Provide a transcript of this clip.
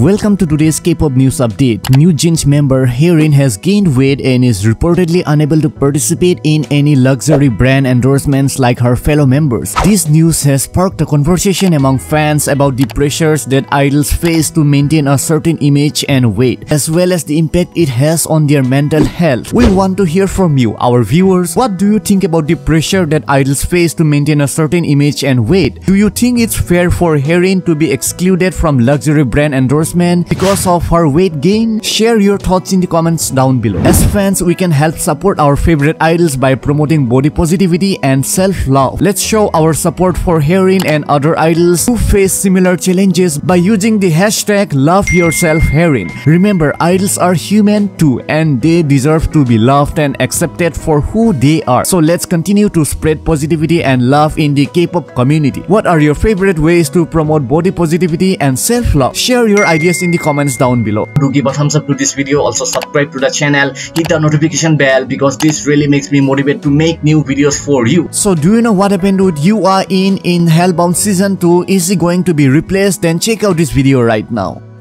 Welcome to today's K-pop news update. New Jeans member Haerin has gained weight and is reportedly unable to participate in any luxury brand endorsements like her fellow members. This news has sparked a conversation among fans about the pressures that idols face to maintain a certain image and weight, as well as the impact it has on their mental health. We want to hear from you, our viewers. What do you think about the pressure that idols face to maintain a certain image and weight? Do you think it's fair for Haerin to be excluded from luxury brand endorsements because of her weight gain? Share your thoughts in the comments down below. As fans, we can help support our favorite idols by promoting body positivity and self-love. Let's show our support for Haerin and other idols who face similar challenges by using the hashtag #LoveYourselfHaerin. Remember, idols are human too, and they deserve to be loved and accepted for who they are. So let's continue to spread positivity and love in the K-pop community. What are your favorite ways to promote body positivity and self-love? Share your ideas in the comments down below. Do give a thumbs up to this video, also subscribe to the channel, hit the notification bell, because this really makes me motivated to make new videos for you. So do you know what happened with You Are In Hellbound season 2? Is it going to be replaced? Then check out this video right now.